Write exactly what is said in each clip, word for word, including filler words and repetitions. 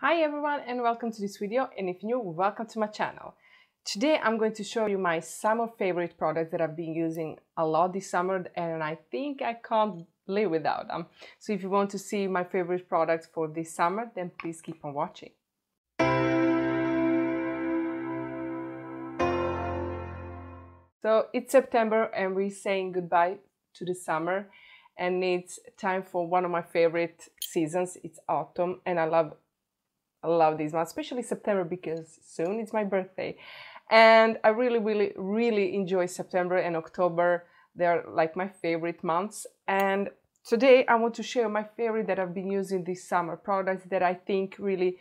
Hi everyone and welcome to this video, and if you're new, welcome to my channel. Today I'm going to show you my summer favorite products that I've been using a lot this summer and I think I can't live without them. So if you want to see my favorite products for this summer, then please keep on watching. So it's September and we're saying goodbye to the summer and it's time for one of my favorite seasons, it's autumn, and I love I love this month, especially September, because soon it's my birthday and I really really really enjoy September and October. They're like my favorite months, and today I want to share my favorite that I've been using this summer, products that I think really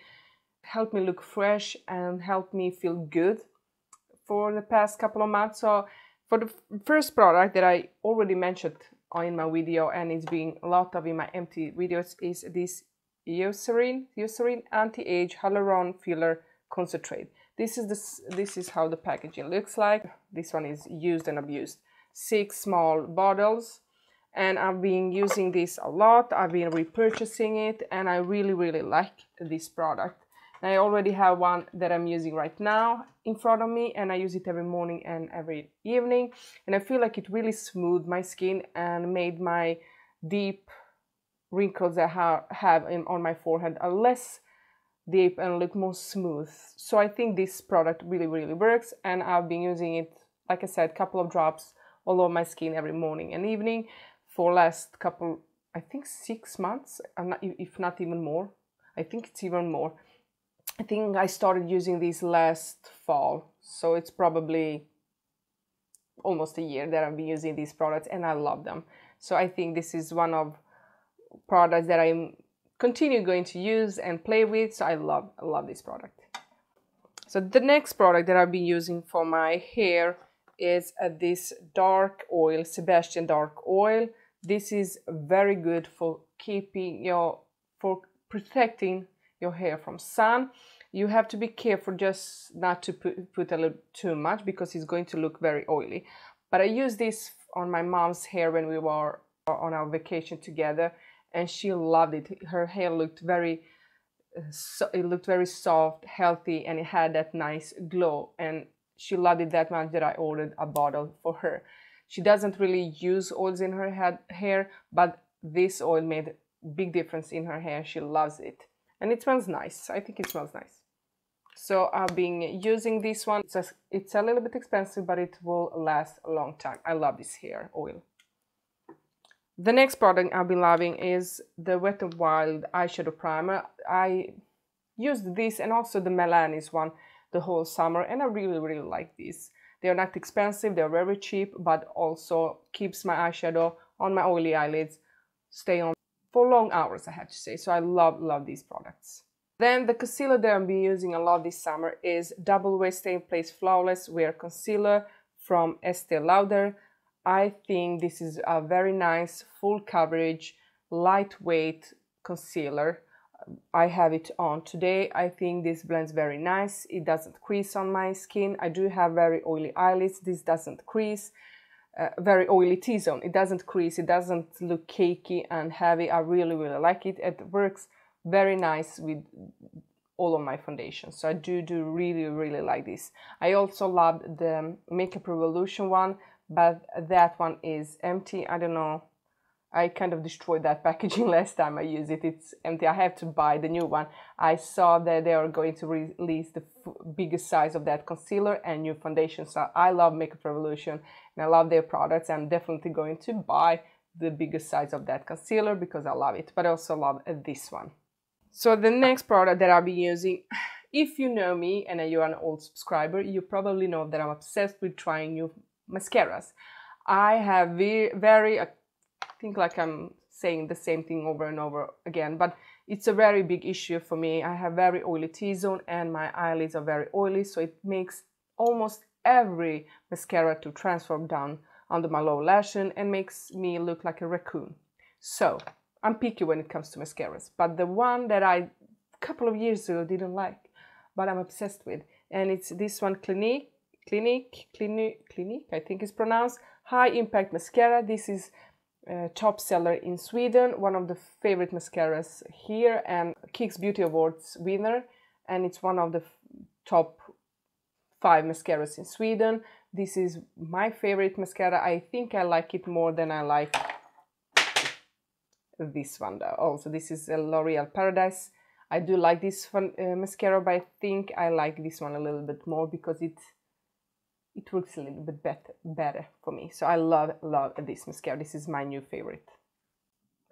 helped me look fresh and helped me feel good for the past couple of months. So for the first product that I already mentioned in my video and it's been a lot of in my empty videos is this Eucerin, Eucerin Anti-Age Hyaluron Filler Concentrate. This is the, this is how the packaging looks like. This one is used and abused. Six small bottles, and I've been using this a lot. I've been repurchasing it, and I really really like this product. I already have one that I'm using right now in front of me, and I use it every morning and every evening. And I feel like it really smoothed my skin and made my deep wrinkles that I have in, on my forehead are less deep and look more smooth. So I think this product really really works, and I've been using it, like I said, a couple of drops all over my skin every morning and evening for last couple, I think six months, I'm not, if not even more. I think it's even more. I think I started using this last fall, so it's probably almost a year that I've been using these products and I love them. So I think this is one of products that I'm continue going to use and play with, so I love I love this product. So the next product that I've been using for my hair is uh, this dark oil, Sebastian dark oil. This is very good for keeping your for protecting your hair from sun. You have to be careful just not to put, put a little too much because it's going to look very oily. But I used this on my mom's hair when we were on our vacation together, and she loved it. Her hair looked very, uh, so, it looked very soft, healthy, and it had that nice glow. And she loved it that much that I ordered a bottle for her. She doesn't really use oils in her head, hair, but this oil made a big difference in her hair. She loves it, and it smells nice. I think it smells nice. So I've been using this one. It's a, it's a little bit expensive, but it will last a long time. I love this hair oil. The next product I've been loving is the Wet n Wild eyeshadow primer. I used this and also the Milani's one the whole summer, and I really really like these. They are not expensive, they are very cheap, but also keeps my eyeshadow on my oily eyelids, stay on for long hours, I have to say. So I love love these products. Then the concealer that I've been using a lot this summer is Double Wear Stay in Place Flawless Wear Concealer from Estée Lauder. I think this is a very nice full coverage lightweight concealer. I have it on today. I think this blends very nice. It doesn't crease on my skin. I do have very oily eyelids. This doesn't crease. Uh, very oily T-zone. It doesn't crease. It doesn't look cakey and heavy. I really really like it. It works very nice with all of my foundation. So I do do really really like this. I also love the Makeup Revolution one, but that one is empty. I don't know, I kind of destroyed that packaging last time I used it. It's empty. I have to buy the new one. I saw that they are going to release the biggest size of that concealer and new foundation. So I love Makeup Revolution and I love their products. I'm definitely going to buy the biggest size of that concealer because I love it, but I also love this one. So the next product that I'll be using, if you know me and you're an old subscriber, you probably know that I'm obsessed with trying new mascaras. I have very, very, I think like I'm saying the same thing over and over again, but it's a very big issue for me. I have very oily T-zone and my eyelids are very oily, so it makes almost every mascara to transform down under my lower lash and makes me look like a raccoon. So I'm picky when it comes to mascaras, but the one that I a couple of years ago didn't like, but I'm obsessed with, and it's this one, Clinique. Clinique, Clinique, Clinique, I think it's pronounced, High Impact Mascara. This is Uh, top seller in Sweden, one of the favorite mascaras here, and Kicks Beauty Awards winner, and it's one of the top five mascaras in Sweden. This is my favorite mascara. I think I like it more than I like this one though. Also, this is a L'Oreal Paradise. I do like this one, uh, mascara, but I think I like this one a little bit more because it It works a little bit better, better for me. So I love, love this mascara. This is my new favorite.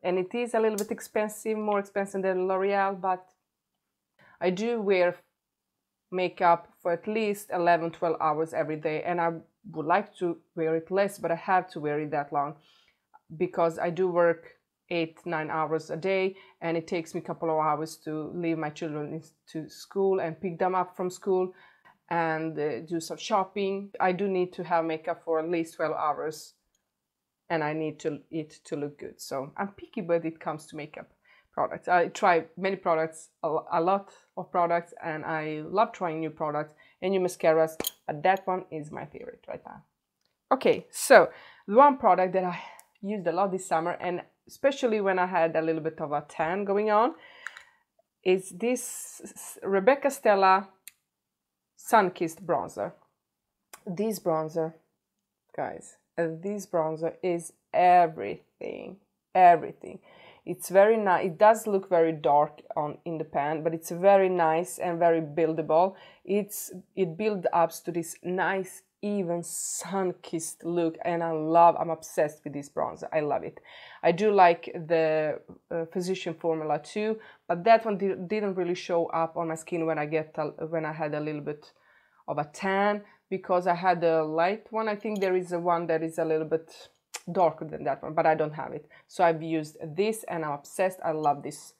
And it is a little bit expensive, more expensive than L'Oreal, but I do wear makeup for at least eleven, twelve hours every day. And I would like to wear it less, but I have to wear it that long because I do work eight, nine hours a day. And it takes me a couple of hours to leave my children to school and pick them up from school, and uh, do some shopping. I do need to have makeup for at least twelve hours, and I need to it to look good. So I'm picky when it comes to makeup products. I try many products, a lot of products, and I love trying new products and new mascaras, but that one is my favorite right now. Okay, so the one product that I used a lot this summer, and especially when I had a little bit of a tan going on, is this Rebecca Stella Sun-Kissed Bronzer. This bronzer, guys, uh, this bronzer is everything, everything. It's very nice. It does look very dark on in the pan, but it's very nice and very buildable. It's it builds up to this nice, even sun-kissed look, and I love, I'm obsessed with this bronzer. I love it. I do like the uh, Physician Formula too, but that one di didn't really show up on my skin when I get a, when I had a little bit of a tan, because I had a light one. I think there is a one that is a little bit darker than that one, but I don't have it. So I've used this, and I'm obsessed. I love this,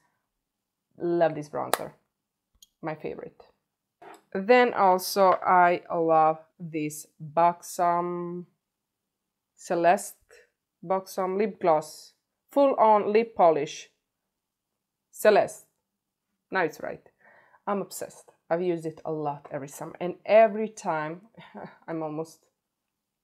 love this bronzer, my favorite. Then also I love this Buxom Celeste Buxom lip gloss, full on lip polish. Celeste, now it's right. I'm obsessed. I've used it a lot every summer, and every time I'm almost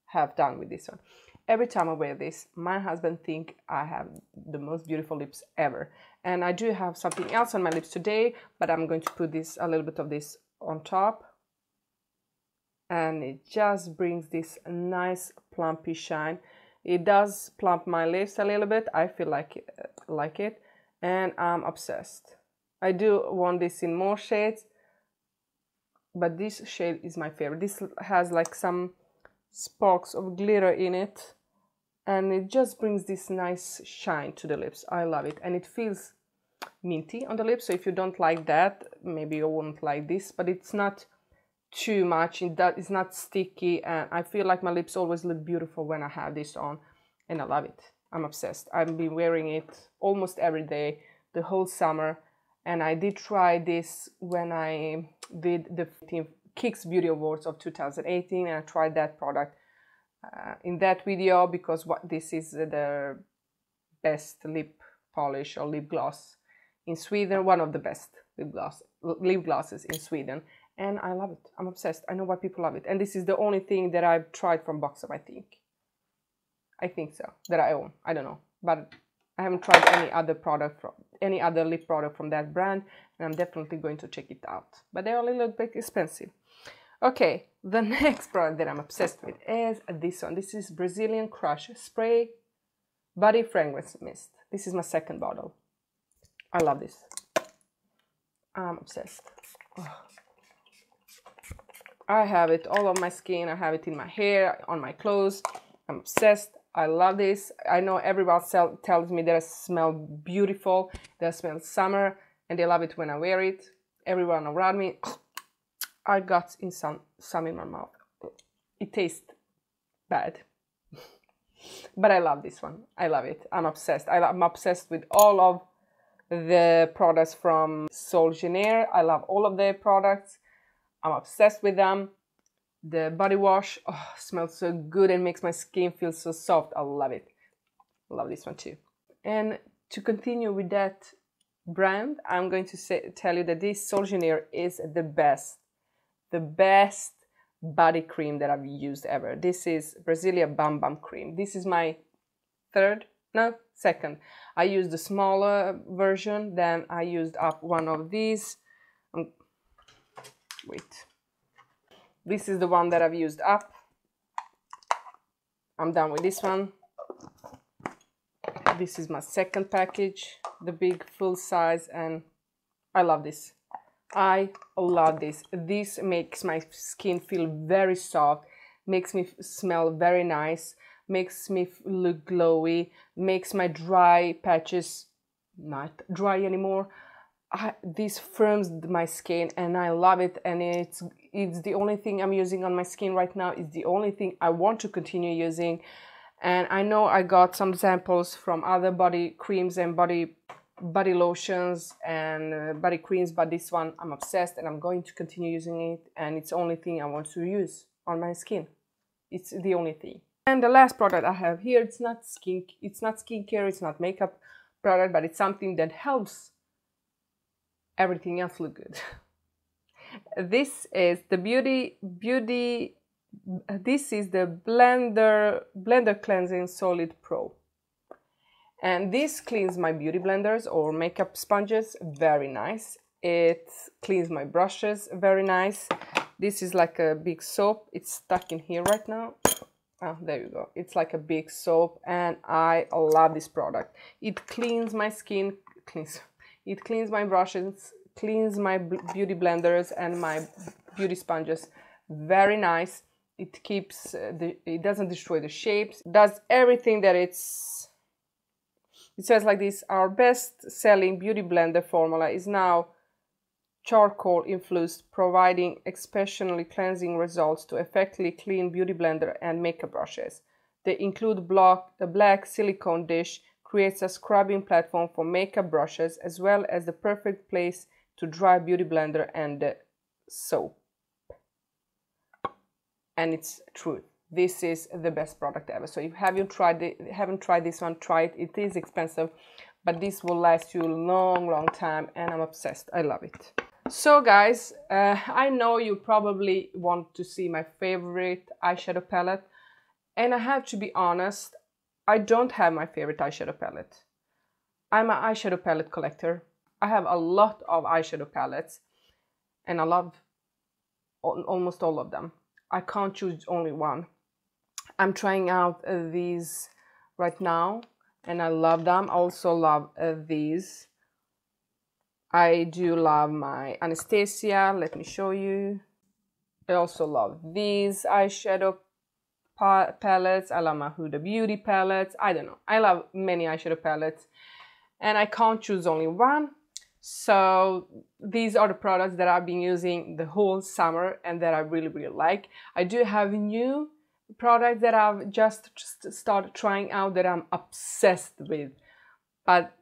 half done with this one. Every time I wear this, my husband thinks I have the most beautiful lips ever. And I do have something else on my lips today, but I'm going to put this a little bit of this on top, and it just brings this nice plumpy shine. It does plump my lips a little bit. I feel like like it, and I'm obsessed. I do want this in more shades, but this shade is my favorite. This has like some sparks of glitter in it, and it just brings this nice shine to the lips. I love it, and it feels minty on the lips. So if you don't like that, maybe you won't like this, but it's not too much, it's not sticky, and I feel like my lips always look beautiful when I have this on, and I love it. I'm obsessed. I've been wearing it almost every day the whole summer, and I did try this when I did the Kicks Beauty Awards of two thousand eighteen, and I tried that product uh, in that video, because what this is the best lip polish or lip gloss in Sweden, one of the best lip gloss lip glosses in Sweden, and I love it. I'm obsessed. I know why people love it, and this is the only thing that I've tried from Buxom. I think, I think so, that I own. I don't know, but I haven't tried any other product from any other lip product from that brand, and I'm definitely going to check it out. But they're a little bit expensive. Okay, the next product that I'm obsessed with is this one. This is Brazilian Crush Spray Body Fragrance Mist. This is my second bottle. I love this. I'm obsessed. Oh. I have it all on my skin. I have it in my hair, on my clothes. I'm obsessed. I love this. I know everyone tells me that I smell beautiful, that I smell summer, and they love it when I wear it. Everyone around me, I got in some, some in my mouth. It tastes bad. But I love this one. I love it. I'm obsessed. I I'm obsessed with all of the products from Sol de Janeiro. I love all of their products. I'm obsessed with them. The body wash, oh, smells so good and makes my skin feel so soft. I love it. I love this one too. And to continue with that brand, I'm going to say, tell you that this Sol de Janeiro is the best, the best body cream that I've used ever. This is Brasilia Bum Bum cream. This is my third no, second. I used the smaller version, then I used up one of these. Um, wait. This is the one that I've used up. I'm done with this one. This is my second package, the big full size, and I love this. I love this. This makes my skin feel very soft, makes me smell very nice, makes me look glowy, makes my dry patches not dry anymore. I, this firms my skin and I love it, and it's it's the only thing I'm using on my skin right now. It's the only thing I want to continue using. And I know I got some samples from other body creams and body body lotions and uh, body creams, but this one I'm obsessed and I'm going to continue using it, and it's the only thing I want to use on my skin. It's the only thing. And the last product I have here, it's not skin, it's not skincare, it's not makeup product, but it's something that helps everything else look good. This is the beauty beauty This is the blender blender cleansing solid pro, and this cleans my beauty blenders or makeup sponges very nice. It cleans my brushes very nice. This is like a big soap. It's stuck in here right now. Ah, there you go. It's like a big soap, and I love this product. It cleans my skin, cleans it cleans my brushes, cleans my beauty blenders and my beauty sponges very nice. It keeps uh, the, it doesn't destroy the shapes, does everything that it's it says like this. Our best selling beauty blender formula is now charcoal infused, providing exceptionally cleansing results to effectively clean beauty blender and makeup brushes. They include block the black silicone dish, creates a scrubbing platform for makeup brushes, as well as the perfect place to dry beauty blender and the soap. And it's true. This is the best product ever. So if haven't tried it, haven't tried this one, try it. It is expensive, but this will last you a long, long time. And I'm obsessed. I love it. So guys, uh, I know you probably want to see my favorite eyeshadow palette. And I have to be honest, I don't have my favorite eyeshadow palette. I'm an eyeshadow palette collector. I have a lot of eyeshadow palettes. And I love all, almost all of them. I can't choose only one. I'm trying out uh, these right now and I love them. I also love uh, these. I do love my Anastasia. Let me show you. I also love these eyeshadow pa palettes. I love my Huda Beauty palettes. I don't know. I love many eyeshadow palettes and I can't choose only one. So these are the products that I've been using the whole summer and that I really, really like. I do have new products that I've just started trying out that I'm obsessed with. But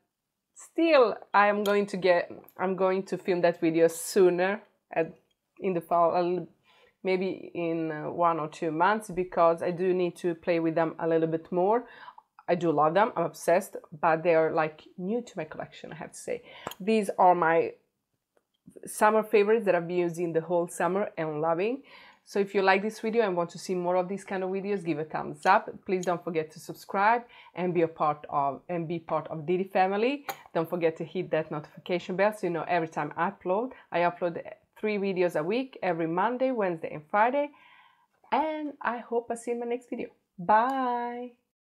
still, I am going to get, I'm going to film that video sooner at, in the fall, maybe in one or two months, because I do need to play with them a little bit more. I do love them, I'm obsessed, but they are like new to my collection, I have to say. These are my summer favorites that I've been using the whole summer and loving. So if you like this video and want to see more of these kind of videos, give a thumbs up. Please don't forget to subscribe and be a part of and be part of Didi family. Don't forget to hit that notification bell so you know every time I upload. I upload three videos a week, every Monday, Wednesday and Friday. And I hope I see you in my next video. Bye!